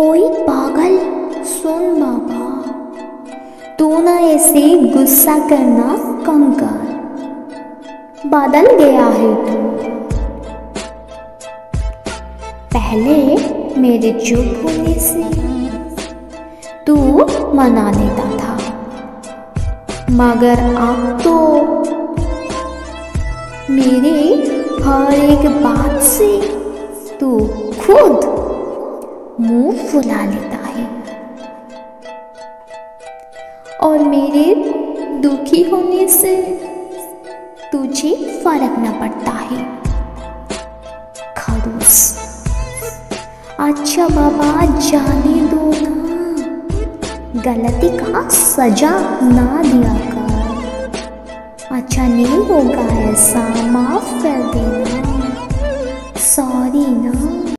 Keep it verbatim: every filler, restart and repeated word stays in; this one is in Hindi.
ओए पागल सुन बाबा, तू ना ऐसे गुस्सा करना कम कर, बदल गया है तू। पहले मेरे चुप होने से तू मना लेता था, मगर अब तो मेरे हर एक बात से तू खुद मुंह फुला लेता है और मेरे दुखी होने से तुझे फर्क न पड़ता है। खड़ूस। अच्छा बाबा जाने दो ना, गलती का सजा ना दिया कर, अच्छा नहीं होगा ऐसा, माफ कर देना, सॉरी ना।